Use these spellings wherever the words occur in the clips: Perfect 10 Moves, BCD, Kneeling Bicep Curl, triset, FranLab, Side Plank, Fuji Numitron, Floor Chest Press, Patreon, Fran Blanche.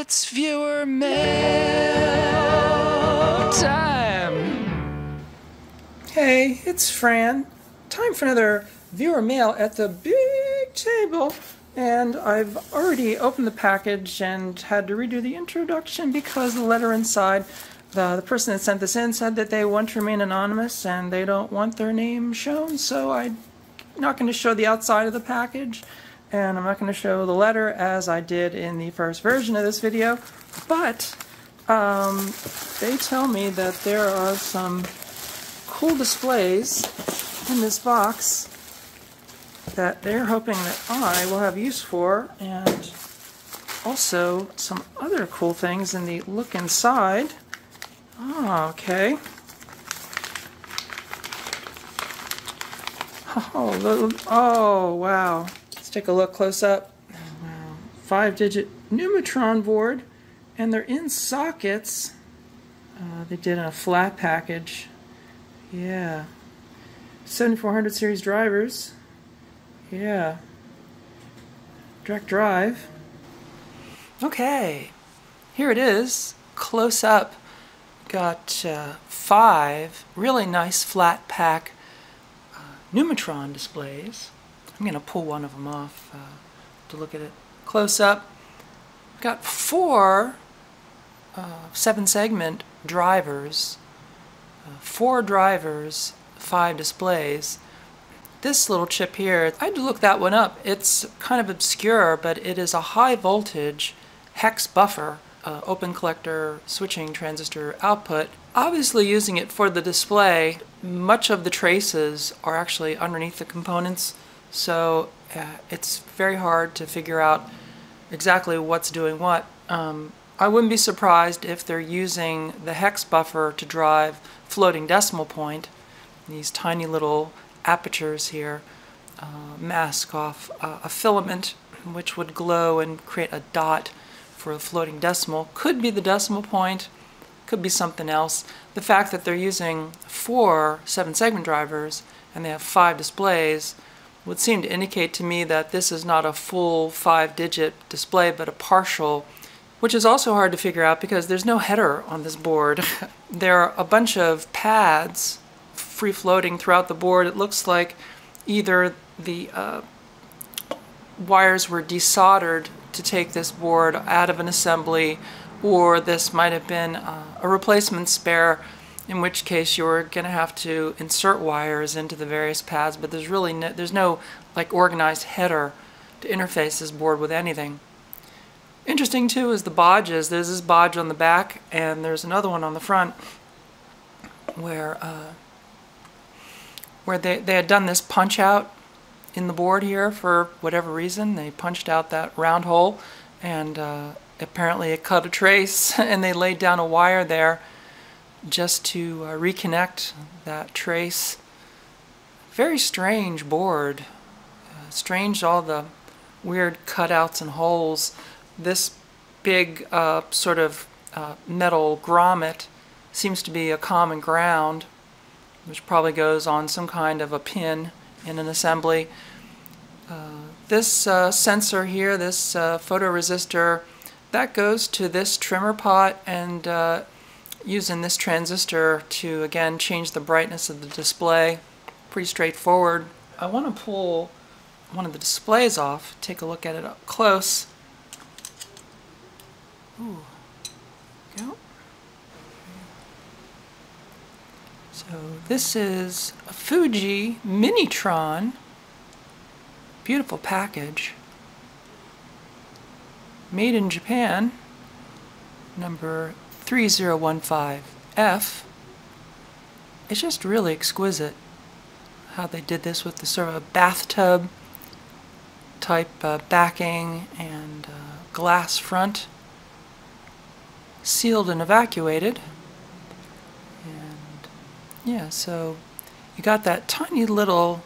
It's viewer mail time! Hey, it's Fran. Time for another viewer mail at the big table. And I've already opened the package and had to redo the introduction because the letter inside, the person that sent this in said that they want to remain anonymous and they don't want their name shown, so I'm not going to show the outside of the package. And I'm not going to show the letter as I did in the first version of this video, but they tell me that there are some cool displays in this box that they're hoping that I will have use for, and also some other cool things in the look inside. Oh, okay. Oh, wow. Let's take a look close up. 5-digit Numitron board, and they're in sockets. They did a flat package. Yeah. 7400 series drivers. Yeah. Direct drive. Okay. Here it is, close up. Got 5 really nice flat pack Numitron displays. I'm going to pull one of them off to look at it close up. I've got 4 7-segment drivers, 4 drivers, 5 displays. This little chip here, I had to look that one up. It's kind of obscure, but it is a high voltage hex buffer, open collector switching transistor output. Obviously using it for the display, much of the traces are actually underneath the components. So it's very hard to figure out exactly what's doing what. I wouldn't be surprised if they're using the hex buffer to drive floating decimal point, these tiny little apertures here, mask off a filament which would glow and create a dot for a floating decimal. Could be the decimal point, could be something else. The fact that they're using 4 7-segment drivers and they have 5 displays would seem to indicate to me that this is not a full 5-digit display, but a partial, which is also hard to figure out because there's no header on this board. There are a bunch of pads free-floating throughout the board. It looks like either the wires were desoldered to take this board out of an assembly, or this might have been a replacement spare, in which case you're going to have to insert wires into the various pads, but there's really no, like organized header to interface this board with anything. Interesting too is the bodges. There's this bodge on the back and there's another one on the front where they had done this punch out in the board here for whatever reason. They punched out that round hole and apparently it cut a trace and they laid down a wire there just to reconnect that trace. Very strange board. Strange, all the weird cutouts and holes. This big sort of metal grommet seems to be a common ground, which probably goes on some kind of a pin in an assembly. This sensor here, this photoresistor, that goes to this trimmer pot, and using this transistor to again change the brightness of the display. Pretty straightforward. I want to pull one of the displays off, take a look at it up close. Ooh. Go. So this is a Fuji Numitron. Beautiful package. Made in Japan. Number 3015F. It's just really exquisite how they did this with the sort of a bathtub type backing and glass front, sealed and evacuated. And yeah, so you got that tiny little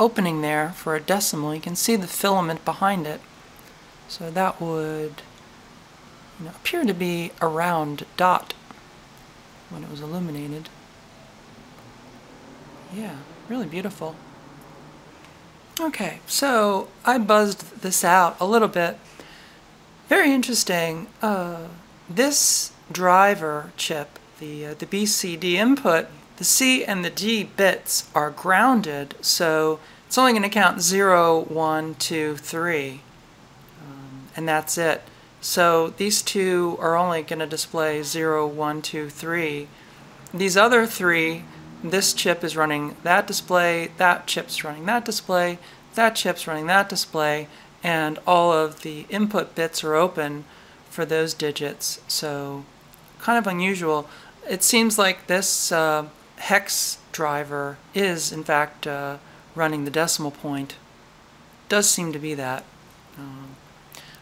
opening there for a decimal. You can see the filament behind it, so that would appear to be a round dot when it was illuminated. Yeah, really beautiful. Okay, so I buzzed this out a little bit. Very interesting. This driver chip, the BCD input, the C and the D bits are grounded, so it's only going to count 0, 1, 2, 3, and that's it. So these two are only going to display 0, 1, 2, 3. These other three, this chip is running that display, that chip's running that display, that chip's running that display, and all of the input bits are open for those digits, so kind of unusual. It seems like this hex driver is, in fact, running the decimal point. Does seem to be that.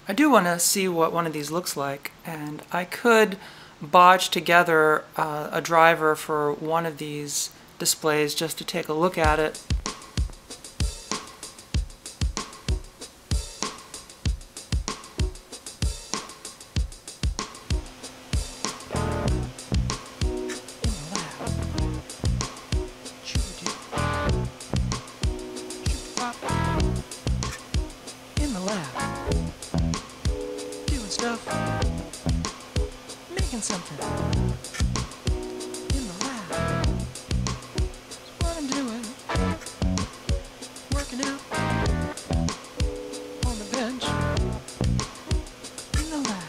I do want to see what one of these looks like, and I could bodge together a driver for one of these displays just to take a look at it. Something in the lab. That's what I'm doing. Working out on the bench in the lab.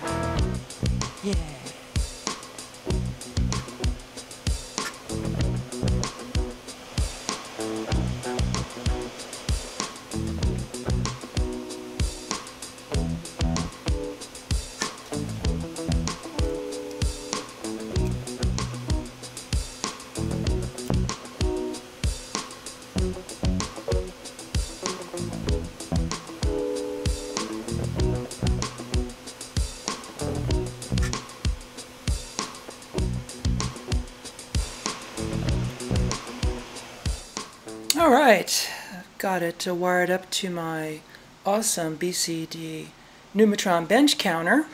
Alright, I've got it wired up to my awesome BCD Numitron bench counter.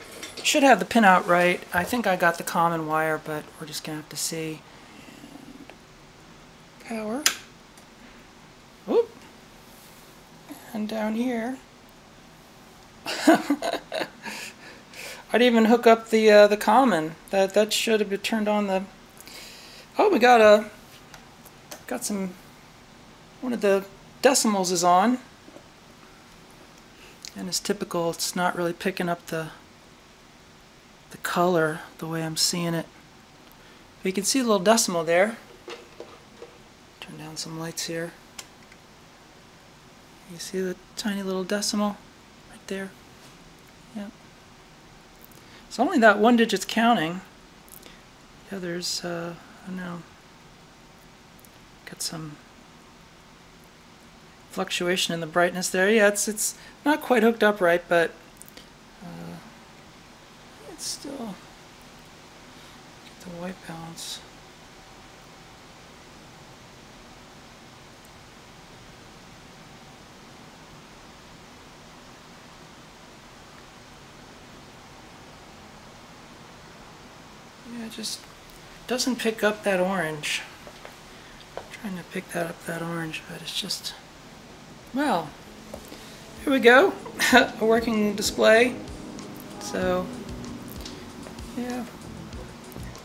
Should have the pin out right. I think I got the common wire, but we're just going to have to see. And power. Whoop. And down here. I didn't even hook up the common. That should have been turned on the... Oh, we got a... Got some... One of the decimals is on, and as typical, it's not really picking up the color the way I'm seeing it. But you can see the little decimal there. Turn down some lights here. You see the tiny little decimal right there? Yep. So only that one digit's counting. The others, I don't know. Got some fluctuation in the brightness there. Yeah, it's not quite hooked up right, but it's still get the white balance. Yeah, it just doesn't pick up that orange. I'm trying to pick that up, that orange, but it's just... Well, here we go, a working display. So, yeah.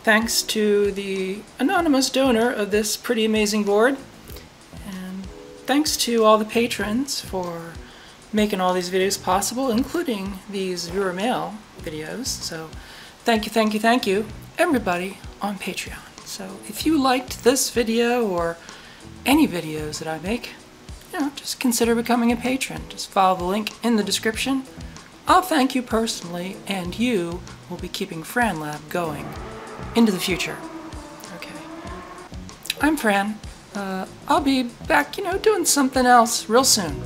Thanks to the anonymous donor of this pretty amazing board. And thanks to all the patrons for making all these videos possible, including these viewer mail videos. So, thank you, thank you, thank you, everybody on Patreon. So, if you liked this video or any videos that I make, you know, just consider becoming a patron. Just follow the link in the description. I'll thank you personally, and you will be keeping FranLab going into the future. Okay. I'm Fran. I'll be back, you know, doing something else real soon.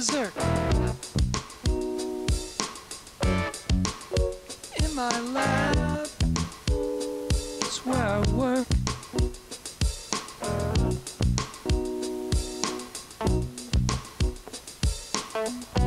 Berserk in my lab, it's where I work. later.